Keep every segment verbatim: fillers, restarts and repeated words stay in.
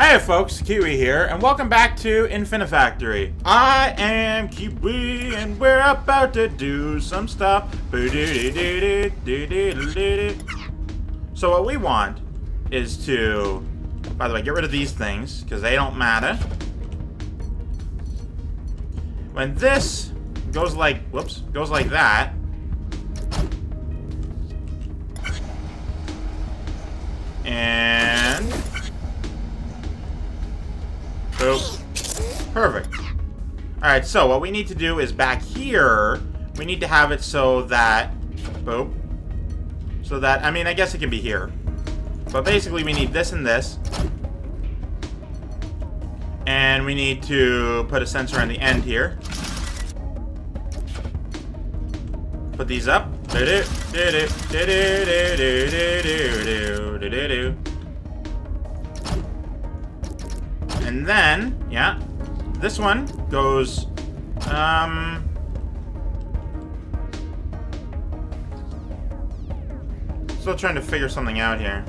Hey folks, Kiwi here, and welcome back to Infinifactory. I am Kiwi, and we're about to do some stuff. So what we want is to, by the way, get rid of these things, because they don't matter. When this goes like, whoops, goes like that, and boop. Perfect. Alright, so what we need to do is back here, we need to have it so that, boop, so that, I mean, I guess it can be here, but basically we need this and this, and we need to put a sensor on the end here. Put these up. And then, yeah, this one goes, um, still trying to figure something out here.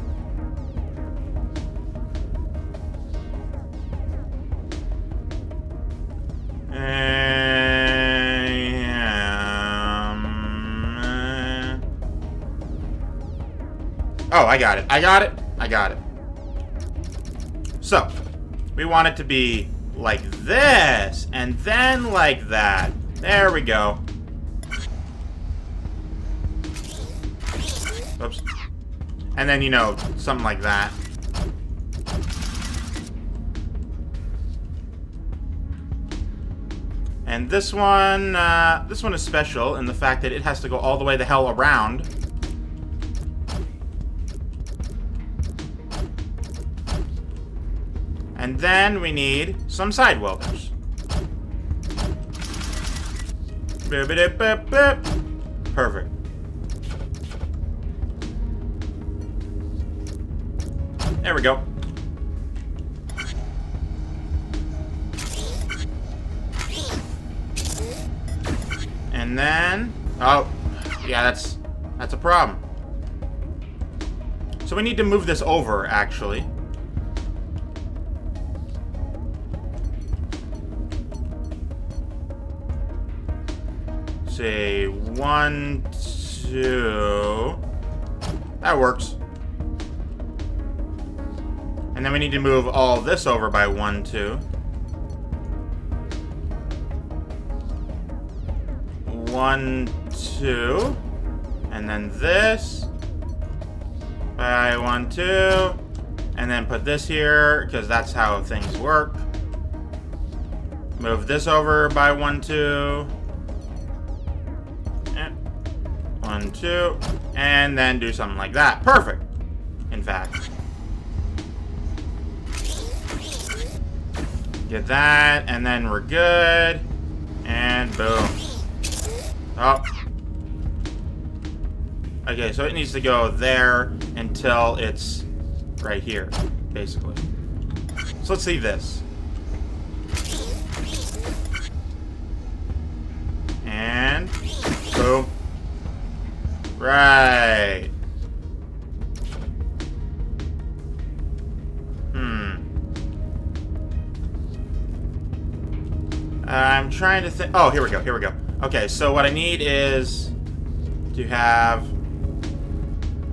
Um, oh, I got it. I got it. I got it. So. We want it to be like this, and then like that. There we go. Oops. And then, you know, something like that. And this one, uh, this one is special in the fact that it has to go all the way the hell around. And then we need some side welders. Perfect. There we go. And then, oh, yeah, that's that's a problem. So we need to move this over, actually. Say one, two. That works. And then we need to move all this over by one, two. One, two. And then this by one, two. And then put this here, because that's how things work. Move this over by one, two. One, two, and then do something like that. Perfect, in fact. Get that, and then we're good. And boom. Oh. Okay, so it needs to go there until it's right here, basically. So let's see this. And boom. Right. Hmm. I'm trying to think. Oh, here we go. Here we go. Okay, so what I need is to have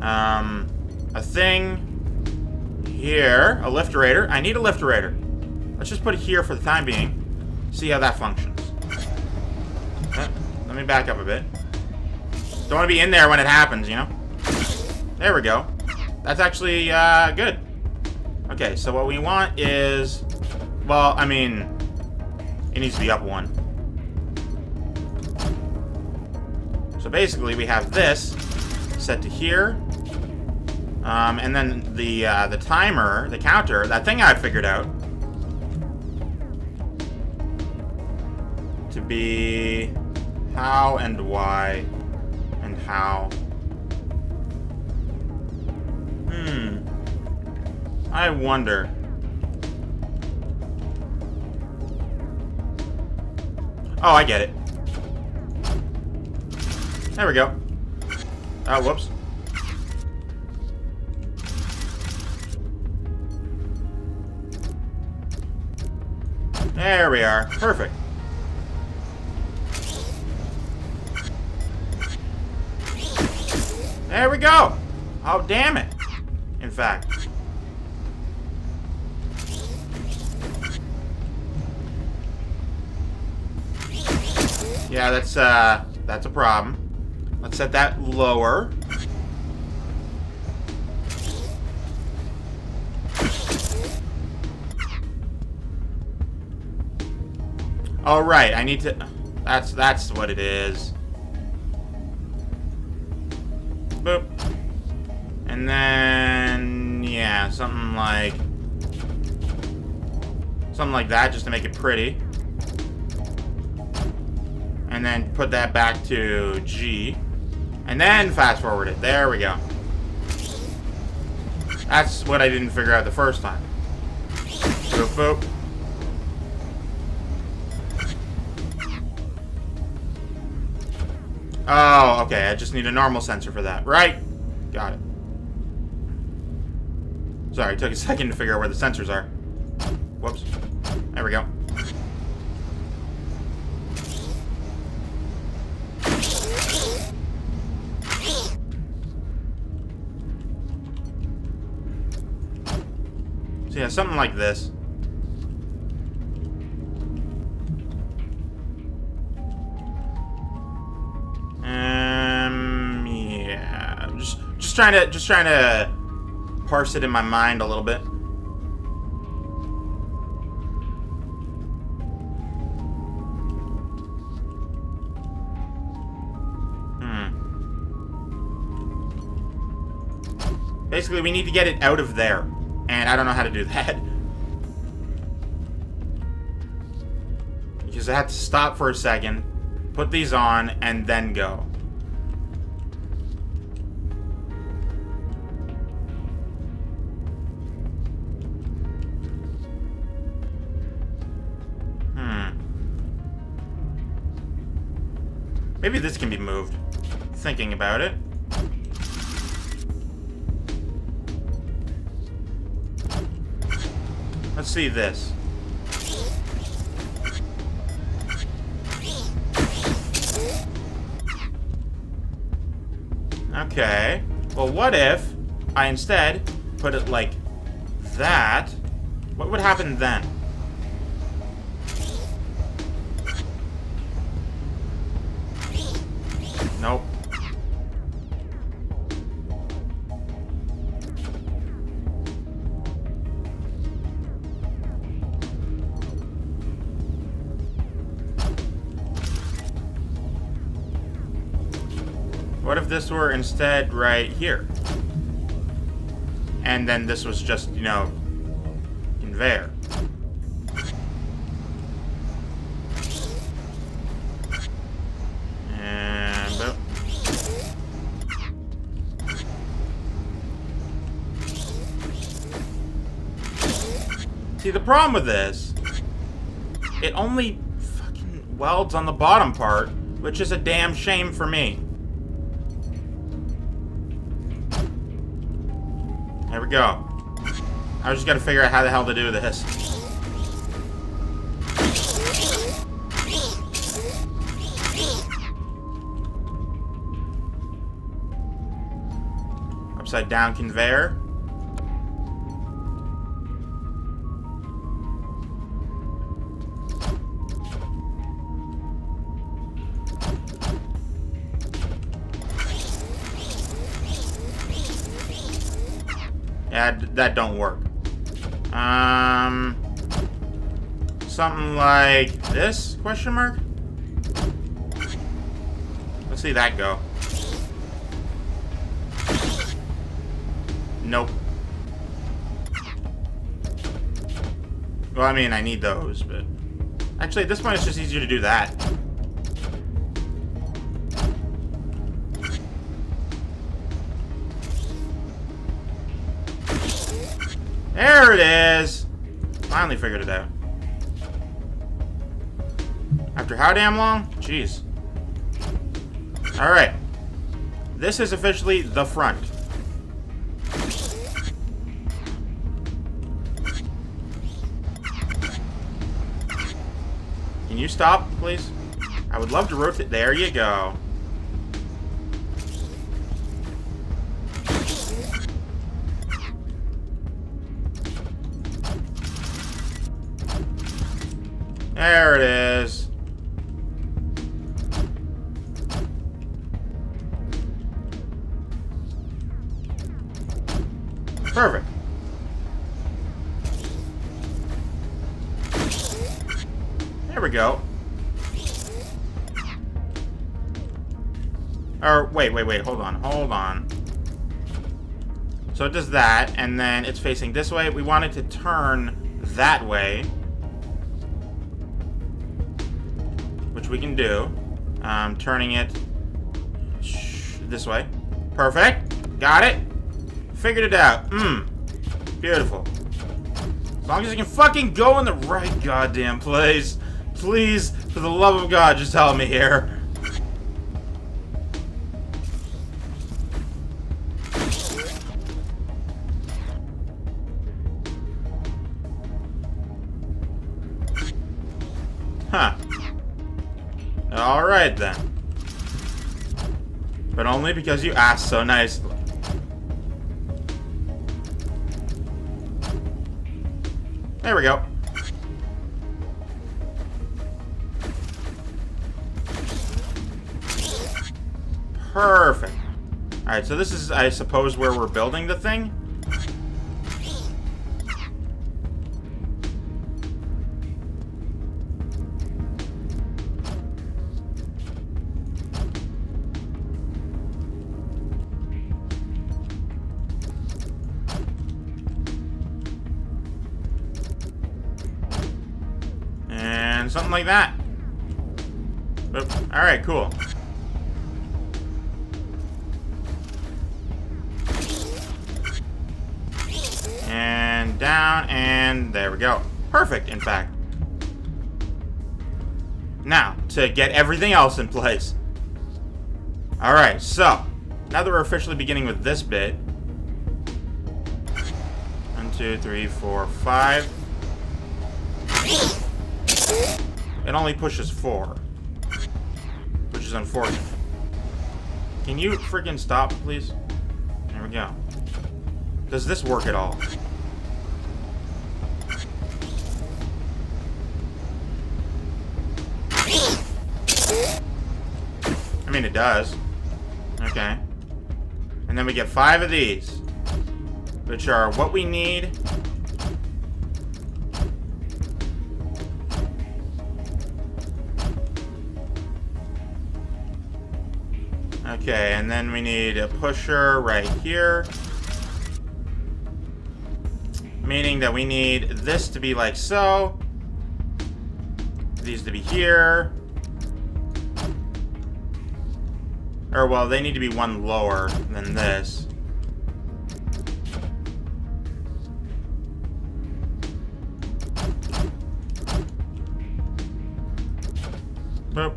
um, a thing here, a lifterator. I need a lifterator. Let's just put it here for the time being. See how that functions. Let me back up a bit. Don't want to be in there when it happens, you know? There we go. That's actually, uh, good. Okay, so what we want is... Well, I mean... It needs to be up one. So basically, we have this set to here. Um, and then the, uh, the timer, the counter, that thing I figured out... to be... how and why... and how. Hmm. I wonder. Oh, I get it. There we go. Oh, whoops. There we are. Perfect. There we go. Oh, damn it. In fact. Yeah, that's, uh, that's a problem. Let's set that lower. All right, I need to... That's, that's what it is. Boop. And then... Yeah, something like... Something like that, just to make it pretty. And then put that back to G. And then fast forward it. There we go. That's what I didn't figure out the first time. Boop, boop. Oh, okay. I just need a normal sensor for that. Right. Got it. Sorry, it took a second to figure out where the sensors are. Whoops. There we go. So yeah, something like this. Trying to just trying to parse it in my mind a little bit. Hmm. Basically, we need to get it out of there, and I don't know how to do that because I have to stop for a second, put these on, and then go. Maybe this can be moved. Thinking about it. Let's see this. Okay. Well, what if I instead put it like that? What would happen then? Nope. What if this were instead right here? And then this was just, you know, conveyor. See, the problem with this, it only fucking welds on the bottom part, which is a damn shame for me. There we go. I just gotta figure out how the hell to do this. Upside down conveyor. That, that don't work. Um, something like this, question mark? Let's see that go. Nope. Well, I mean, I need those, but... Actually, at this point, it's just easier to do that. There it is! Finally figured it out. After how damn long? Jeez. Alright. This is officially the front. you stop, please? I would love to rotate. There you go. There it is. Perfect. There we go. Or, wait, wait, wait, hold on, hold on. So it does that, and then it's facing this way. We want it to turn that way, which we can do. Um, turning it this way. Perfect. Got it. Figured it out. Mmm. Beautiful. As long as you can fucking go in the right goddamn place. Please, for the love of God, just help me here. Huh. Alright then. But only because you asked so nicely. There we go. Perfect. Alright, so this is, I suppose, where we're building the thing. Something like that. Alright, cool. And down, and there we go. Perfect, in fact. Now, to get everything else in place. Alright, so, now that we're officially beginning with this bit. One, two, three, four, five. It only pushes four, which is unfortunate. Can you freaking stop, please? There we go. Does this work at all? I mean, it does. Okay. And then we get five of these, which are what we need. Okay, and then we need a pusher right here. Meaning that we need this to be like so. These to be here. Or, well, they need to be one lower than this. Boop.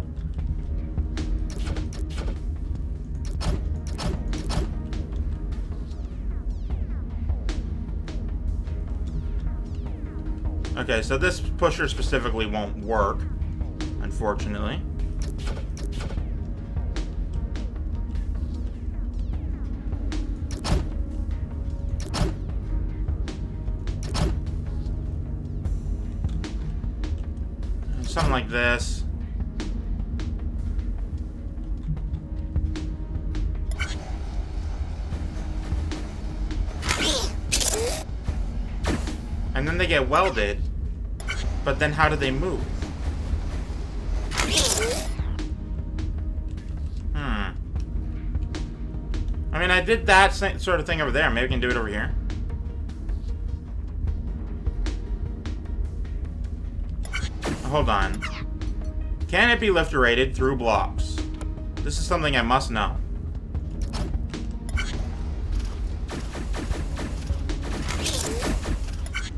Okay, so this pusher specifically won't work, unfortunately. Something like this. And then they get welded. But then how do they move? Hmm. I mean, I did that sort of thing over there. Maybe I can do it over here. Hold on. Can it be lift-rated through blocks? This is something I must know.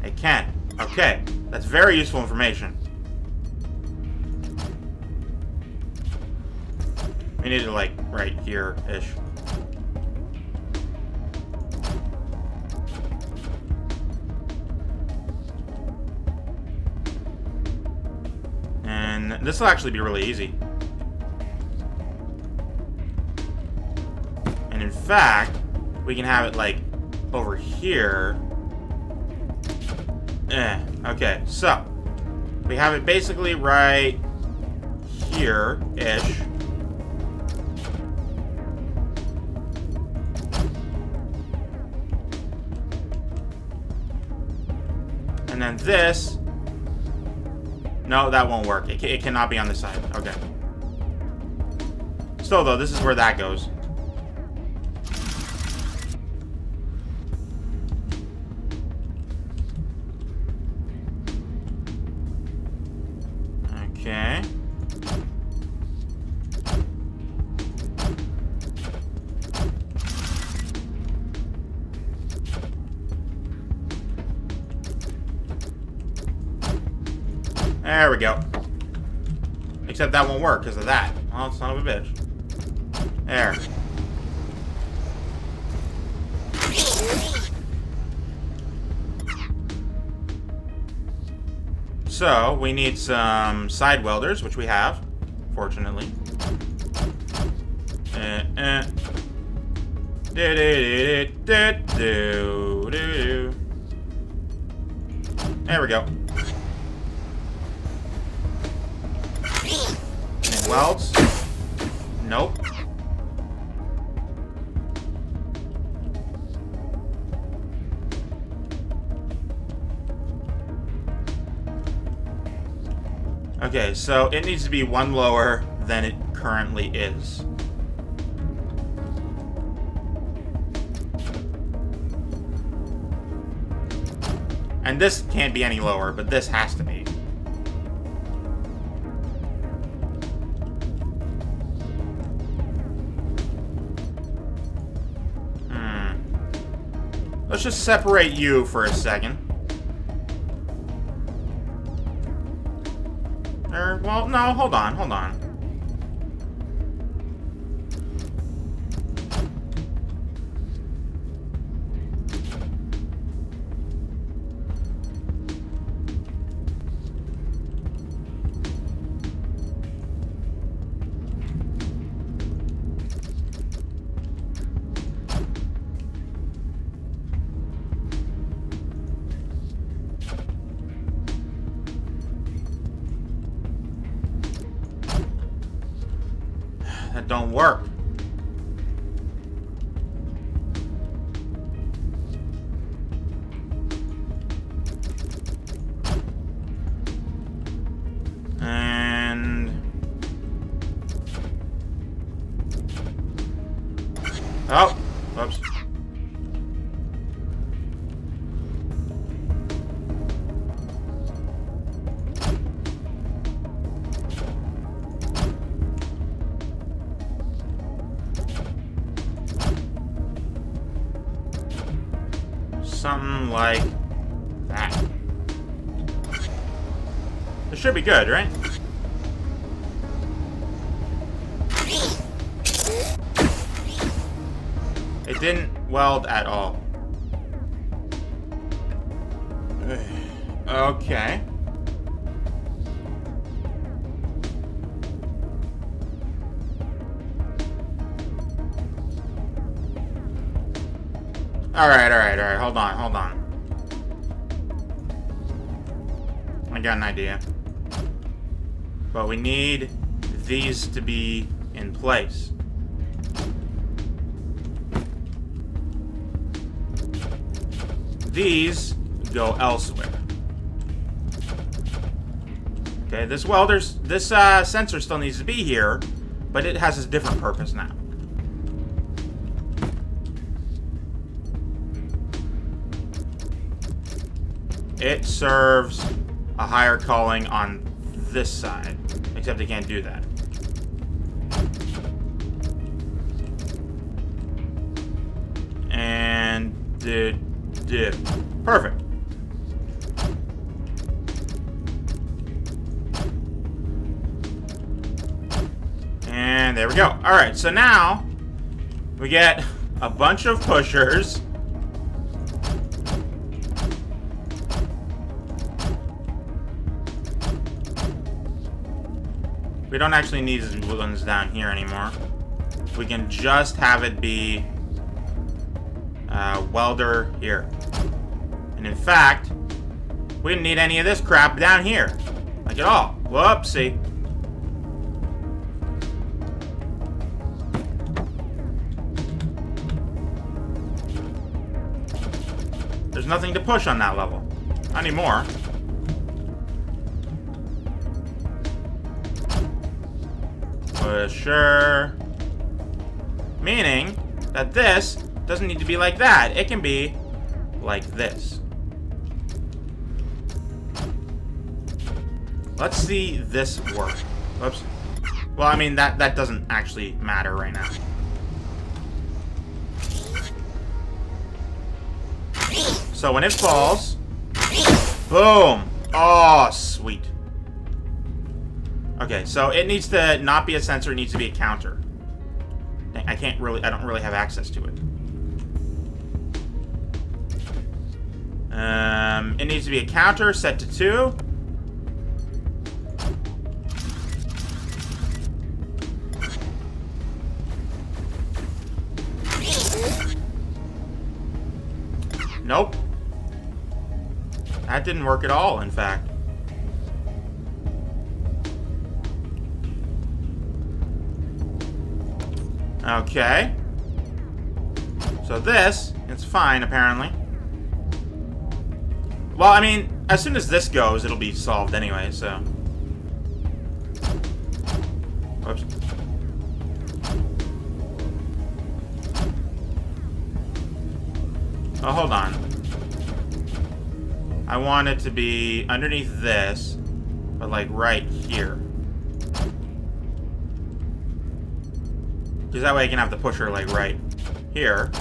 It can. Okay. That's very useful information. We need it, like, right here-ish. And then this will actually be really easy. And in fact, we can have it like over here. Eh, okay, so we have it basically right here-ish. And then this. No, that won't work. It, it cannot be on this side. Okay. Still, though, this is where that goes. Okay. There we go. Except that won't work because of that. Well, son of a bitch. There. So, we need some side welders, which we have, fortunately. Uh, uh. Do, do, do, do, do, do, do. There we go. Welds? Nope. Okay, so it needs to be one lower than it currently is. And this can't be any lower, but this has to be. Let's just separate you for a second. Or, well, no, hold on, hold on. That don't work. And oh, oops. Something like that. This should be good, right? It didn't weld at all. Okay. Alright, alright, alright. Hold on, hold on. I got an idea. But we need these to be in place. These go elsewhere. Okay, this welder's, this uh, sensor still needs to be here, but it has a different purpose now. It serves a higher calling on this side, except it can't do that. And did did perfect. And there we go. All right, so now we get a bunch of pushers. We don't actually need these ones down here anymore. We can just have it be uh, welder here. And in fact, we didn't need any of this crap down here. Like at all. Whoopsie. There's nothing to push on that level. Not anymore. For sure. Meaning that this doesn't need to be like that. It can be like this. Let's see this work. Whoops. Well, I mean, that, that doesn't actually matter right now. So when it falls, boom. Oh, sweet. Okay, so it needs to not be a sensor. It needs to be a counter. I can't really, I don't really have access to it. Um, it needs to be a counter set to two. Nope. That didn't work at all, in fact. Okay. So this, it's fine, apparently. Well, I mean, as soon as this goes, it'll be solved anyway, so. Whoops. Oh, hold on. I want it to be underneath this, but like right here. Because that way I can have the pusher like right here.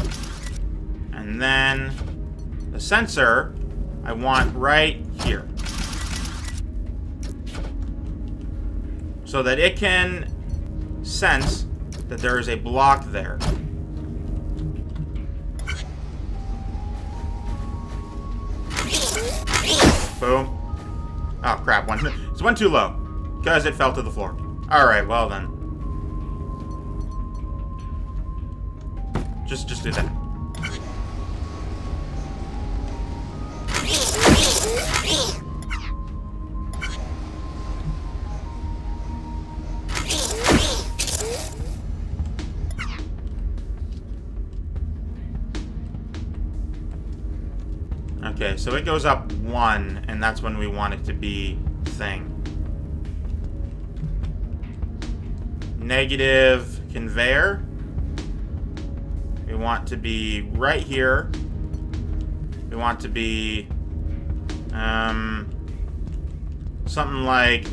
And then the sensor I want right here. So that it can sense that there is a block there. Boom. Oh, crap. One. It's one too low. Because it fell to the floor. Alright, well then. Just, just do that. Okay, so it goes up one, and that's when we want it to be thing. Negative conveyor. We want to be right here. We want to be um, something like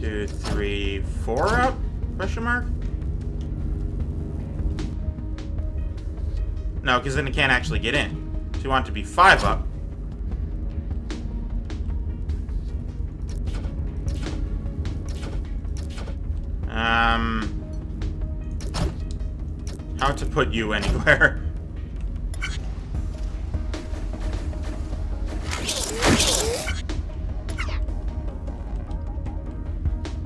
two, three, four up? Question mark? No, because then it can't actually get in. So you want it to be five up. Um, how to put you anywhere.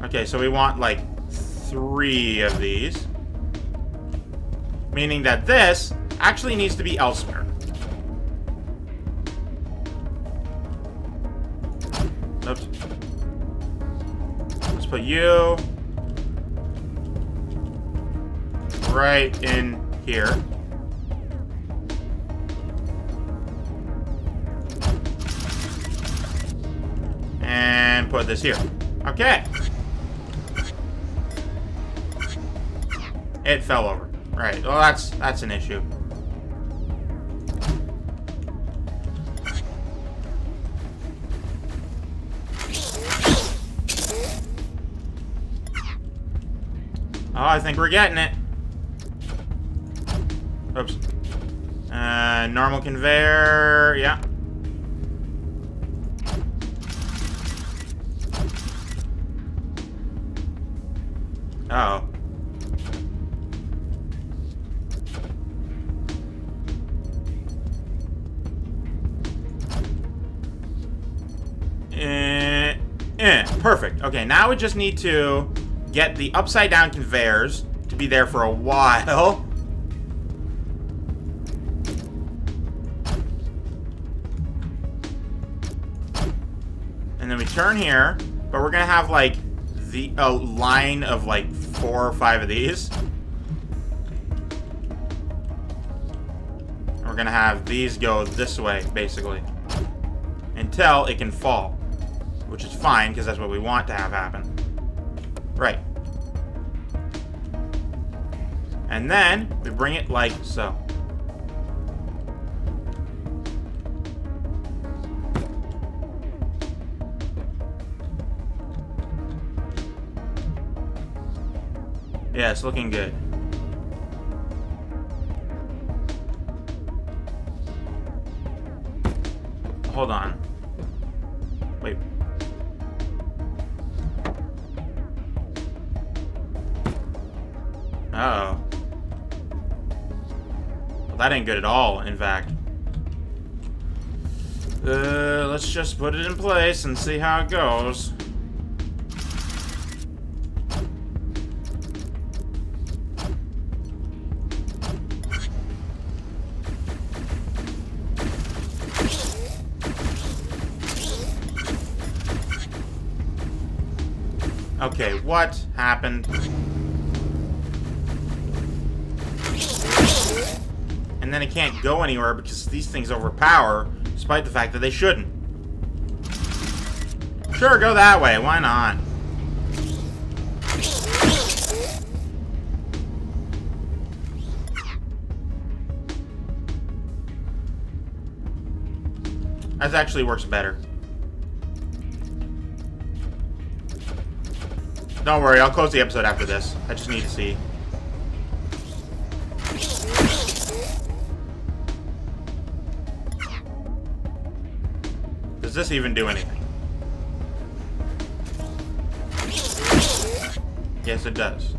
Okay, so we want like three of these. Meaning that this actually needs to be elsewhere. Oops. Let's put you right in here. And put this here. Okay. It fell over. Right. Well, that's that's an issue. Oh, I think we're getting it. Oops. Uh, normal conveyor. Yeah. Uh oh. Uh, Eh, perfect. Okay, now we just need to get the upside down conveyors to be there for a while. And then we turn here, but we're gonna have like the a line of like four or five of these. And we're gonna have these go this way, basically, until it can fall, which is fine because that's what we want to have happen. Right. And then we bring it like so. Yeah, it's looking good. Hold on. Wait. Uh-oh. Well, that ain't good at all, in fact. Uh, let's just put it in place and see how it goes. Okay, what happened? And then it can't go anywhere because these things overpower, despite the fact that they shouldn't. Sure, go that way. Why not? That actually works better. Don't worry, I'll close the episode after this. I just need to see. Does this even do anything? Yes, it does.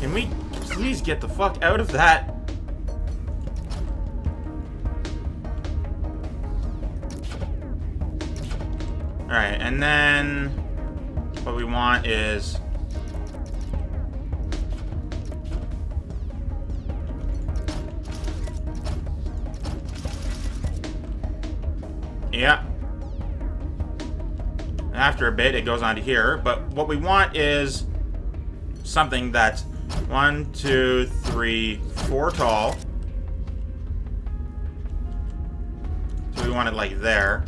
Can we please get the fuck out of that? Alright, and then what we want is yeah. After a bit, it goes on to here, but what we want is something that's one, two, three, four tall. So we want it like there.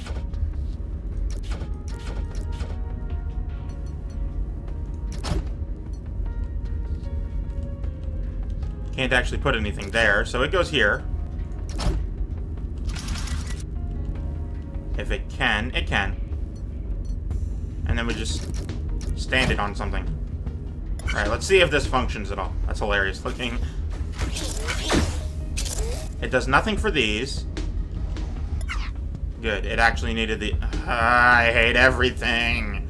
Can't actually put anything there, so it goes here. If it can, it can. And then we just stand it on something. Alright, let's see if this functions at all. That's hilarious looking. It does nothing for these. Good, it actually needed the... Uh, I hate everything.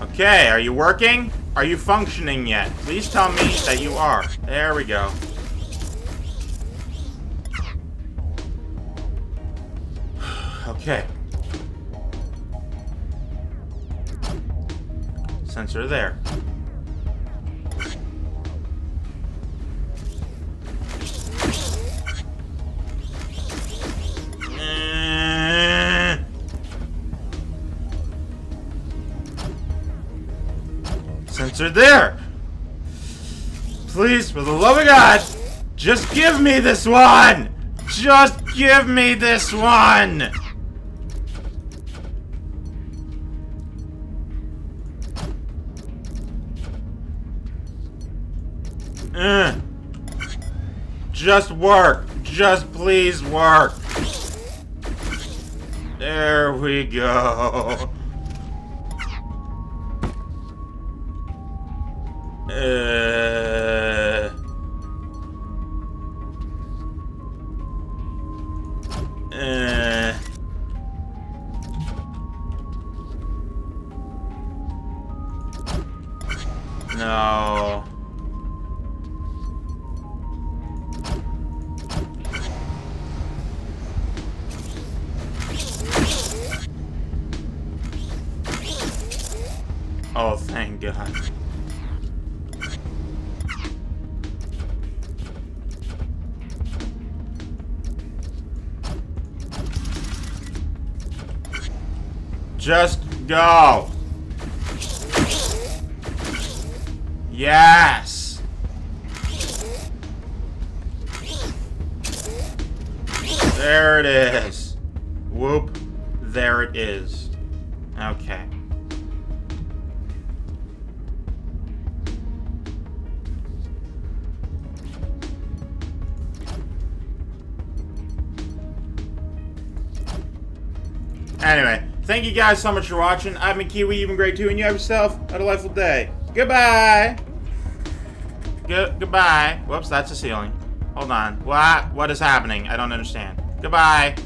Okay, are you working? Are you functioning yet? Please tell me that you are. There we go. Okay. Sensor there. Sensor there. Please, for the love of God, just give me this one. Just give me this one. Ugh. Just work. Just please work. There we go. Uh... Uh... No. god. Just go. Yes. There it is. Whoop. There it is. Okay. Anyway. Thank you guys so much for watching. I've been Kiwi, you've been great too, and you have yourself a delightful day. Goodbye! Good goodbye. Whoops, that's the ceiling. Hold on. What? What is happening? I don't understand. Goodbye!